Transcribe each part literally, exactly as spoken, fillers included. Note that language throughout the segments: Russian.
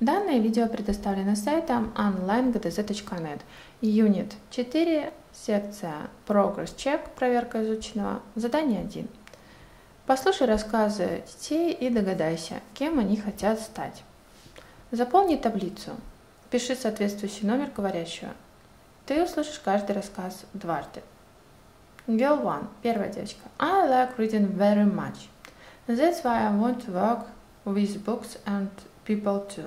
Данное видео предоставлено сайтом онлайн точка джи ди зет точка нет. Юнит четыре, секция Progress Check, проверка изученного, задание один. Послушай рассказы детей и догадайся, кем они хотят стать. Заполни таблицу. Пиши соответствующий номер говорящего. Ты услышишь каждый рассказ дважды. Girl one, первая девочка. I like reading very much. That's why I want to work with books and people too.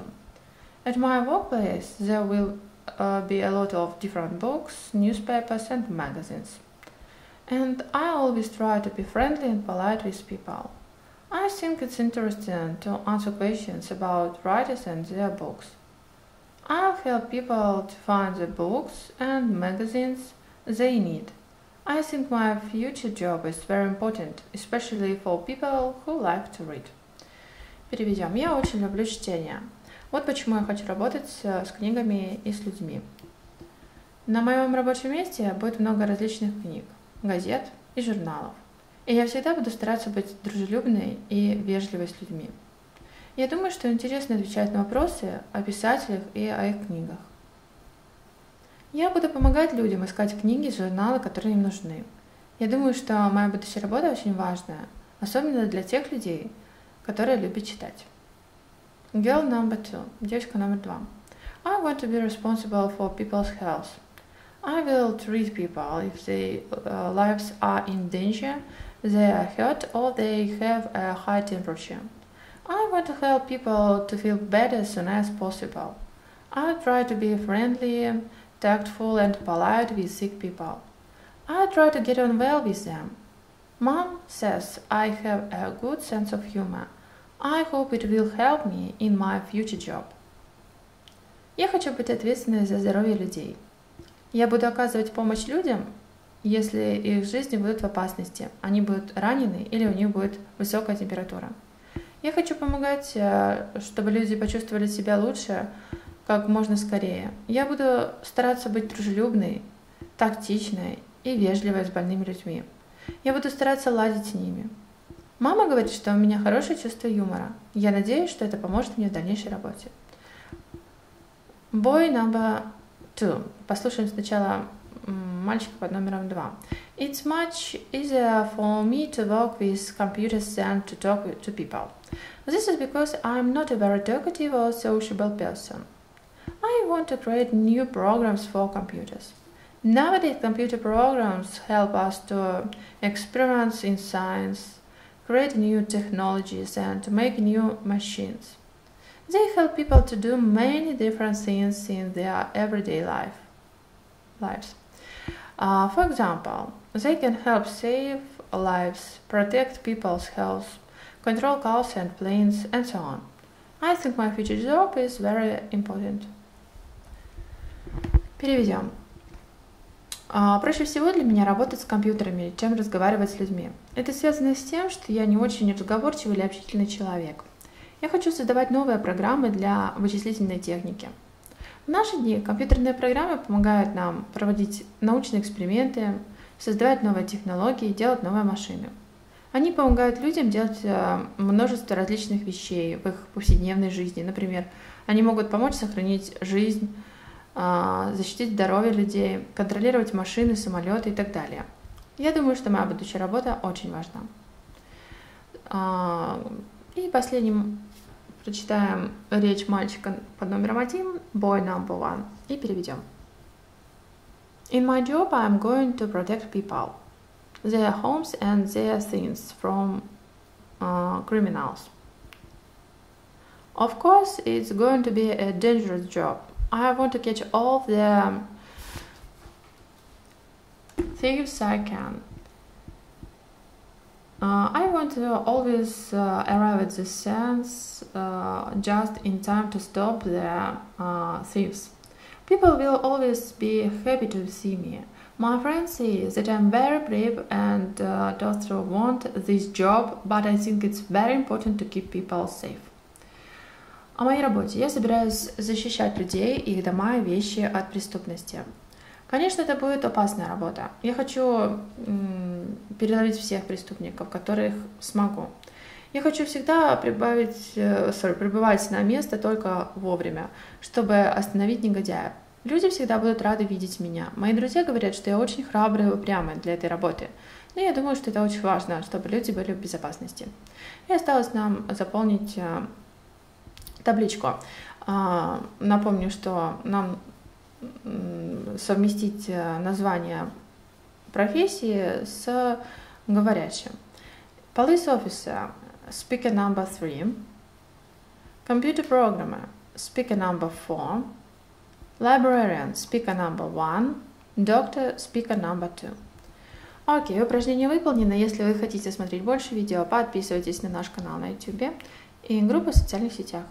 At my workplace there will uh, be a lot of different books, newspapers and magazines. And I always try to be friendly and polite with people. I think it's interesting to answer questions about writers and their books. I'll help people to find the books and magazines they need. I think my future job is very important, especially for people who like to read. Переведем. Я очень люблю чтение. Вот почему я хочу работать с книгами и с людьми. На моем рабочем месте будет много различных книг, газет и журналов. И я всегда буду стараться быть дружелюбной и вежливой с людьми. Я думаю, что интересно отвечать на вопросы о писателях и о их книгах. Я буду помогать людям искать книги, журналы, которые им нужны. Я думаю, что моя будущая работа очень важная, особенно для тех людей, которые любят читать. Girl number two. Девочка номер два. I want to be responsible for people's health. I will treat people if their uh, lives are in danger, they are hurt or they have a high temperature. I want to help people to feel better as soon as possible. I try to be friendly, tactful and polite with sick people. I try to get on well with them. Mom says I have a good sense of humor. I hope it will help me in my future job. Я хочу быть ответственной за здоровье людей. Я буду оказывать помощь людям, если их жизни будут в опасности, они будут ранены или у них будет высокая температура. Я хочу помогать, чтобы люди почувствовали себя лучше, как можно скорее. Я буду стараться быть дружелюбной, тактичной и вежливой с больными людьми. Я буду стараться ладить с ними. Мама говорит, что у меня хорошее чувство юмора. Я надеюсь, что это поможет мне в дальнейшей работе. Boy number two. Послушаем сначала мальчика под номером два. It's much easier for me to work with computers than to talk to people. This is because I'm not a very talkative or sociable person. I want to create new programs for computers. Nowadays, computer programs help us to experiment in science, create new technologies, and make new machines. They help people to do many different things in their everyday life. lives. Uh, for example, they can help save lives, protect people's health, control cars and planes, and so on. I think my future job is very important. Переведем. Проще всего для меня работать с компьютерами, чем разговаривать с людьми. Это связано с тем, что я не очень разговорчивый или общительный человек. Я хочу создавать новые программы для вычислительной техники. В наши дни компьютерные программы помогают нам проводить научные эксперименты, создавать новые технологии, делать новые машины. Они помогают людям делать множество различных вещей в их повседневной жизни. Например, они могут помочь сохранить жизнь, защитить здоровье людей, контролировать машины, самолеты и так далее. Я думаю, что моя будущая работа очень важна. И последним прочитаем речь мальчика под номером один, boy number one, и переведем. In my job I'm going to protect people, their homes and their things from uh, criminals. Of course it's going to be a dangerous job. I want to catch all the thieves I can. Uh, I want to always uh, arrive at the sense uh, just in time to stop the uh, thieves. People will always be happy to see me. My friends say that I'm very brave and uh, don't want this job, but I think it's very important to keep people safe. О моей работе. Я собираюсь защищать людей, их дома и вещи от преступности. Конечно, это будет опасная работа. Я хочу м, переловить всех преступников, которых смогу. Я хочу всегда прибавить, sorry, прибывать на место только вовремя, чтобы остановить негодяя. Люди всегда будут рады видеть меня. Мои друзья говорят, что я очень храбрая и упрямая для этой работы. Но я думаю, что это очень важно, чтобы люди были в безопасности. И осталось нам заполнить табличку. Напомню, что нам совместить название профессии с говорящим. Police officer, speaker number three. Computer programmer, speaker number four. Librarian, speaker number one. Doctor, speaker number two. Окей, упражнение выполнено. Если вы хотите смотреть больше видео, подписывайтесь на наш канал на YouTube и группы в социальных сетях.